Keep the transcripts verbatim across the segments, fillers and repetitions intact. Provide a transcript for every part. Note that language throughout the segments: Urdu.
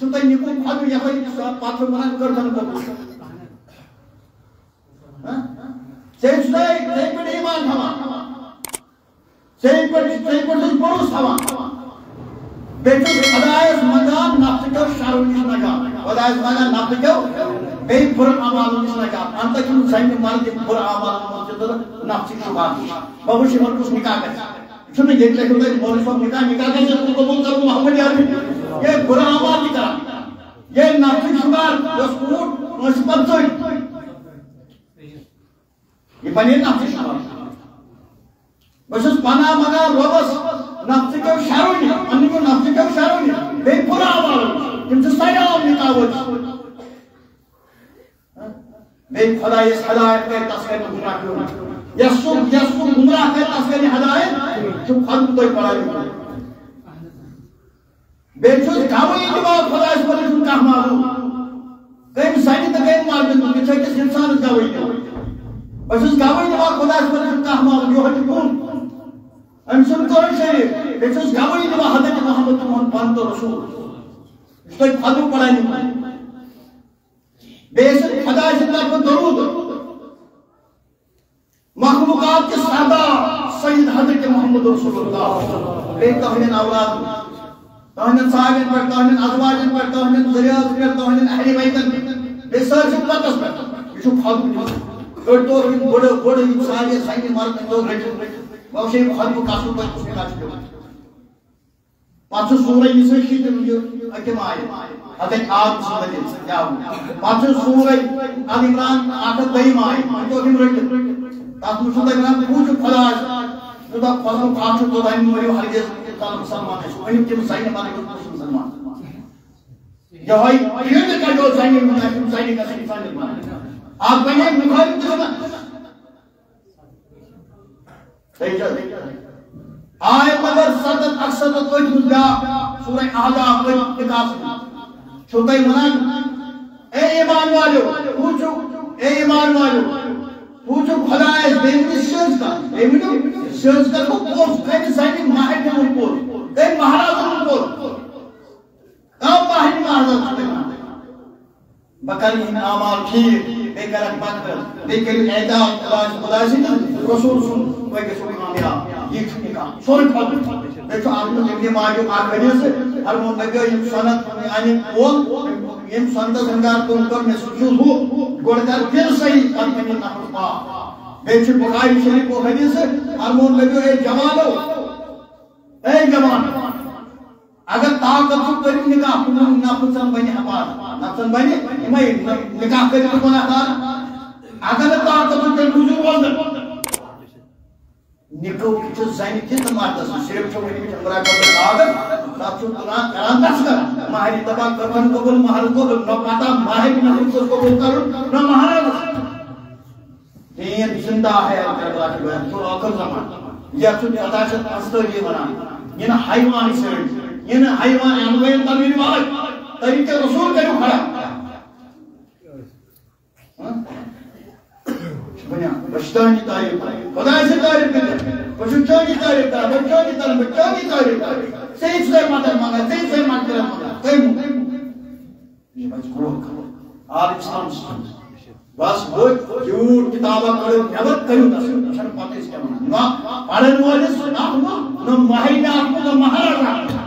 ستنيكم قادر يحيي باتفهم أنا مقدرنا كم سيد سيد سيد بن إيمان هما سيد بن سيد بن سيد بروس هما بيتو أدايس مدام نابتكر شارونيش نجا أدايس مدام نابتكر بين برا أمالونيش نجا أنت كم سيد مال كم برا أمالونيش تدل نابتكر شبابيش بابوش مركوس نكاكس شنو يجيك لكن ده موريس نكاك نكاكس يا تقول كم محمد يارين ये बुरा आवाज निकला, ये नास्तिक सुगार, ये स्कूट, ये स्पंसोई, ये पनीर नास्तिक सुगार, बस पाना मगा रोबस नास्तिक के शारोनी, अन्य को नास्तिक के शारोनी, ये बुरा आवाज, किंतु साया आवाज निकालो, ये खुदा ये सदाए के तस्करी में बुरा क्यों? ये सुब ये सुब बुरा के तस्करी हदाए, तुम खान तो ही पड़ा है بيتشوز كاوي جباب خدا اس پر ان کا معلوم کہیں سائن تے کہیں معلوم تو کچھ کس انسان دا ہوئی بسس کاوی جباب خدا اس پر ان کا معلوم جو ہٹ کون ان سن کرے شریف بيتشوز کاوی جباب حضرت محمد محمد پان تو رسول اس تو خدا پڑھا نہیں بیس خدا اس پر درود مخلوقات کے سردار سید حضرت محمد رسول اللہ بے تہین اولاد تہندن صاحبن پر تہندن ازواجن پر تہندن ذریات پر تہندن اہل بیتن ریسرچ پتس پر یہ جو خالق گڈ تو گڈ گڈ انسان یہ سائن مارن تو رٹ باوشے خالق کا سو پر کچھ کاش دے پانچ سورہ نساء شیت میں اکم آئے حضرت آپ صلی اللہ علیہ وسلم پانچ سورہ ال عمران آٹھ دئی میں آئے تو ہم رٹ تاں مشتا کرام پوچھ خلاص تو دا فرم کاش تو دائیں مریو ہرگز قال مسلمان ہے ان کے مسائل ہمارے کو مسلمان یہ ہے یہ کا جو سائن ہے مسائل کا صفات ہے آپ بنے مخالف تو نا صحیح ہے آئے مگر صدق اکثر تو دنیا سورہ احزاب میں کتاب چھوٹے منان اے ایمان والو پوچھو اے ایمان والو پوچھو خدا ہے بینشنز کا اے منو شرز کا کو پوس کہیں سائن ماہر کے پور کہیں مہاراج کے پور کام ماہر مہاراج کے بکر ان اعمال ٹھیک بے کرک بات لیکن اعداد علاج خدا سے رسول سن کوئی کے سن مانیا یہ چھنی کا سن پھٹ دیکھو اپ نے یہ ماجو آخری سے ہر وہ نگے انسانات میں آنے بول یہ سنت سنگار کو ان کو محسوس ہو گڑدار پھر صحیح کمپنی نہ ہو پا بیچ بخاری شریف و حدیث ارمون لگو اے جوانو اے جوان اگر طاقت تو کر نکاح نہ ناپسند بنی ہمار ناپسند بنی میں نکاح کر کو نہ دار اگر طاقت تو کر رجوع بند نکو کچھ زانی کی تمات شریف تو میں چمرا کا عادت رات تو نہ کرانتا کر ماہر تبا کرن کو مہر کو نہ پتا ماہر نہ کو قبول کر نہ مہر دین زندہ ہے اللہ کے بہن تو آخر زمان یہ تو عطاشت اصدر یہ بنا یہ نہ حیوان سیٹ یہ نہ حیوان انوین تبیر بھائی طریقہ رسول کرو کھڑا بنیا بشتانی تعریف خدا سے تعریف کرے بچوں کی تعریف کرے بچوں کی تعریف بچوں کی تعریف صحیح سے مت مانگا صحیح سے مت مانگا کہیں یہ بچ کو عارف سامس بس بود کیوٹ کتابہ کرو نبت کرو شن پاتے اس کے مانا پڑھن والے سنا ہوا نہ مہین آپ کو نہ مہارا رہا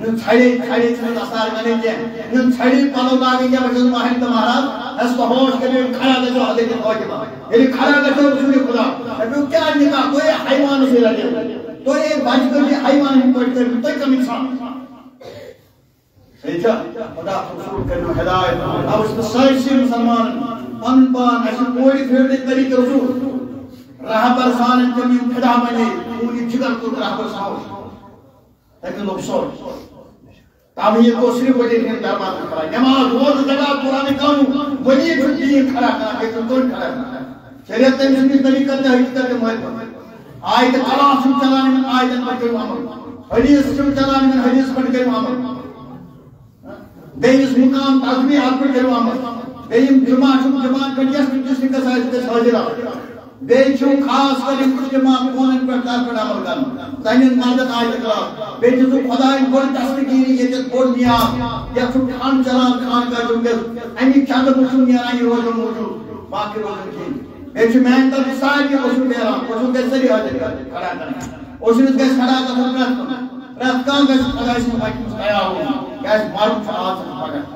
نم چھڑی چھڑی چھڑی اثار کرنے جے نم چھڑی پلو لاغی جے بچن ماہر تمہارا نس بہوش کے لئے کھڑا لے جو حضرت خوجبہ یعنی کھڑا لے جو رسول خدا ابھی کیا نکاح کوئی حیوان سے لگے تو یہ باج کر کے حیوان ہی کوئی کر تو کم انسان صحیح ہے خدا رسول کرنے ہدایت اب اس مسائل سے مسلمان ان بان ایسے کوئی پھیڑنے طریقے رسول رهبر سالن جميع خدامني وني جگر کو رهبر ساو تک لوگ سو تعمیر کو صرف وجہ دین دربار کھڑا نماز روز زکا قرآن کانو ولی دین کھڑا کھڑا ہے تو کون کھڑا ہے شریعت میں جن طریقہ ہے حقیقت میں محبت آیت کلام سن چلانے میں آیت پر کرو عمل حدیث سن چلانے میں حدیث پر کرو عمل دیس مقام تعظیم آپ پر کرو عمل دیم جمعہ شب جمعہ پر جس جس کا سائز کے حاضر بیچو خاص کر اجتماع کون پر کار پر عمل کرنا تین مدد آیت کلام بیچو خدا ان کو تصدیقی یہ بول دیا یا سبحان چلان خان کا جنگل امی چاند مسلم یا یہ روز موجود باقی روز کی بیچو میں تو ساری اصول میرا اصول کے سری حاضر کھڑا کرنا اصول کے کھڑا کرنا رات کا کا خدا اس میں کھڑا ہو گیس مارو آواز پکڑ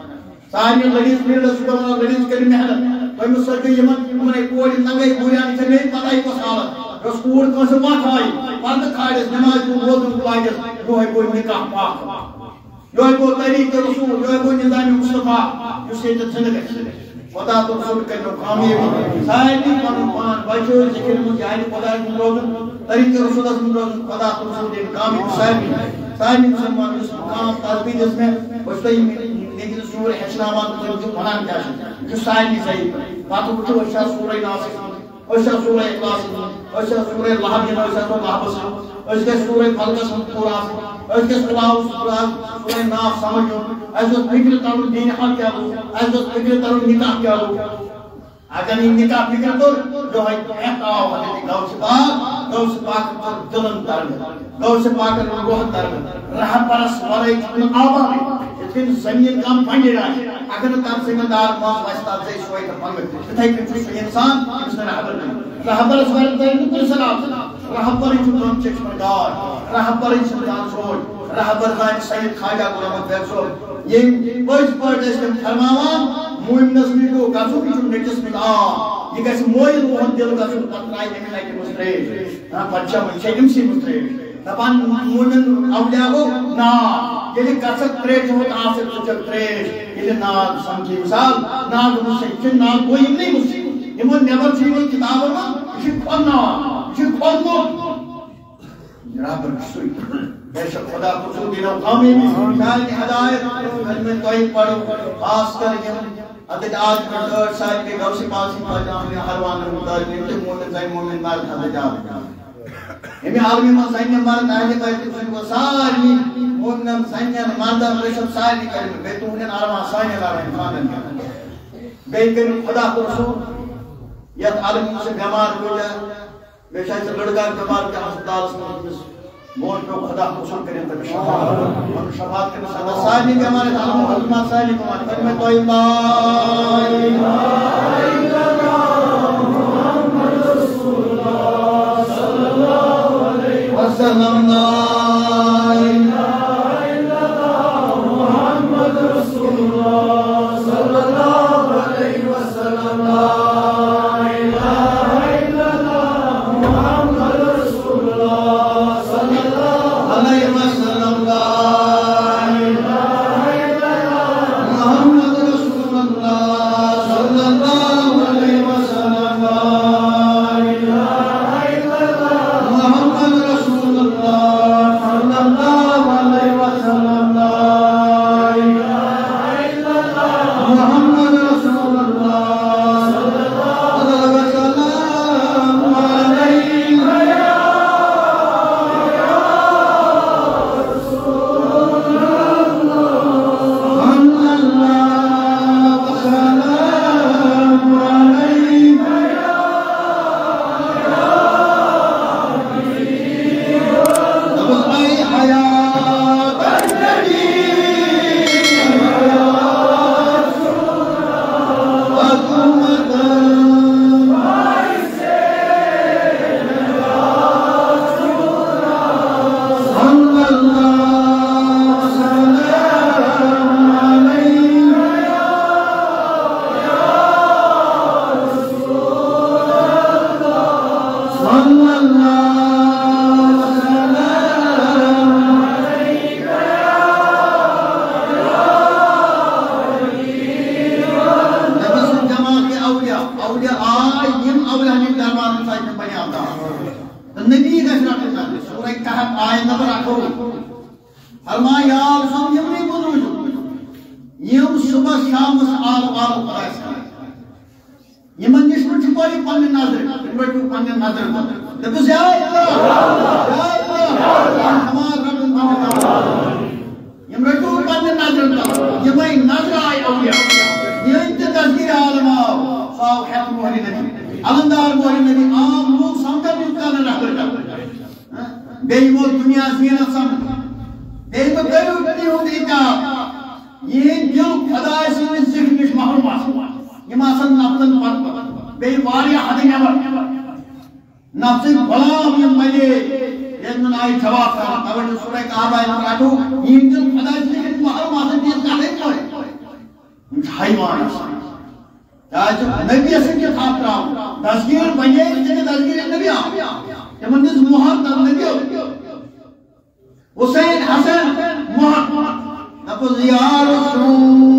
ساری لڑیز میں سبحان لڑیز کر محنت ومن سرکے یمن من کوڑ نگے بوریان چنے پتائی کو حالت رس کوڑ کو سے ما کھائی پند کھاڑے نماز کو بودن کھاڑے جو ہے کوئی نکاح پاک جو ہے کوئی طریق رسول جو ہے کوئی نظام مصطفیٰ جو سے چنے گئے خدا تو سن کے کامیابی سائیں پر پان بچو ذکر مجاہد خدا کو روزن طریق رسول اللہ روزن خدا تو سن کے کامیابی سائیں سائیں مسلمان اس کام تدبیر اس میں بچتے ہیں لیکن سورہ اسلامات کو جو بنان چاہیے جسائن صحیح باتوں کو اشیاء سورہ ناس اشیاء سورہ اخلاص اشیاء سورہ لہب جنا اشیاء تو لہبس اشیاء سورہ فلق سورہ اشیاء سورہ سورہ ناس سمجھو اشیاء فکر تر دین حق کیا ہو اشیاء فکر تر نکاح کیا ہو اگر ان نکاح فکر تو جو ہے احتا ہو غوث پاک غوث پاک پر دلن تر غوث پاک پر روح تر رہ پرس ورے کی آبا تم زمین کام پنڈے رہے اگر تم سمندار ماں واسطہ سے سوئے تو پنگ تھے کہ انسان اس نے حبر نہیں رہبر اس وقت نہیں تو سلام رہبر جو تم چیک مدار رہبر سلطان سوئے رہبر غائب سید خواجہ غلام بیسو یہ بس پر اس نے فرمایا مومن نسمی کو گاسو کی نیٹس میں آ یہ کہ موئی روح دل کا سن پترائی میں لائے مستری ہاں بچہ بچے کم سی مستری تبان مومن اولیاء کو نا یلی کسک پریٹ ہوتا آسر کچھ پریٹ یلی ناد سمجھے مثال ناد مسیح ناد کوئی نہیں مسیح امون نیبر چیوئی کتاب ہونا اسی کھول نہ اسی کھول نہ جرابر کسوئی بے شک خدا قصور دینا خامی بھی شاید ہدایت حلم طویق پڑھو خاص کر یہ عدد آج پر درد سائد کے گوشی پاسی پاجام یا حروان رمضان نیمتے مومن زی مومن مال حضر جاو امی عالمی من سینی مارت آئے کہتے ہیں وہ ساری ونم سنن مادا رشب سالی کرم بیتونن آرما سانی لارا انسانن بیکن خدا قرسو یت عالم سے بیمار ہویا بے شاید لڑکا بیمار کے ہسپتال سے موت کو خدا قرسو کریں تو شفا اور شفاعت کے صدا سانی بیمار عالم حلما سانی کو میں تو لا الہ الا اللہ محمد رسول اللہ صلی اللہ علیہ وسلم سورة كهف آية نمبر اٹھارہ فرمایا يا رسول يمني بنو صبح شام آل آل يمن يشمل شبابي فن نظر يبتو فن نظر دبوس يا الله يا الله حمار رب الله يمرتو فن نظر يمن نظر آي أولياء ينت تذكير عالم صاحب حلم مهري نبي علمدار مهري نبي آم لوگ سمجھا بلکان نظر بے وہ دنیا سینا سمجھ بے وہ غریب نہیں ہوتی تا یہ جو خدا سے ذکر مش محروم ہوا يماسن نفسن مرتبة بيواري حدين أمر نفسن غلام يملي يمن أي جواب أبدا سورة كهرباء نرادو يمكن هذا الشيء مهار ماسن ديال كهرباء كله مش هاي ماش تاجو نبي أسيد خاطرة تذكير بنيه جنة تذكير النبي آم يمن ديز مهار نبي حسين حسن مهار نقول يا رسول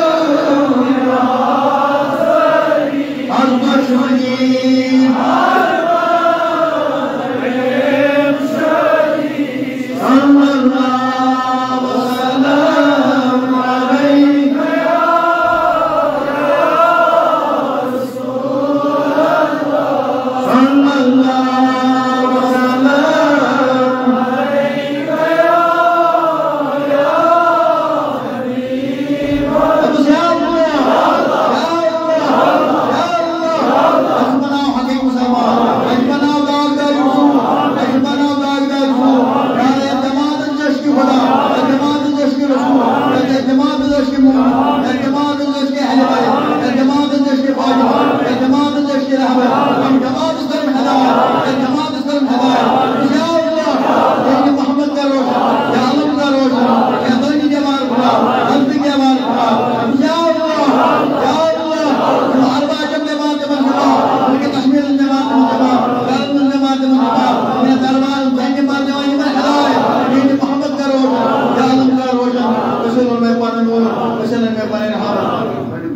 الحرام.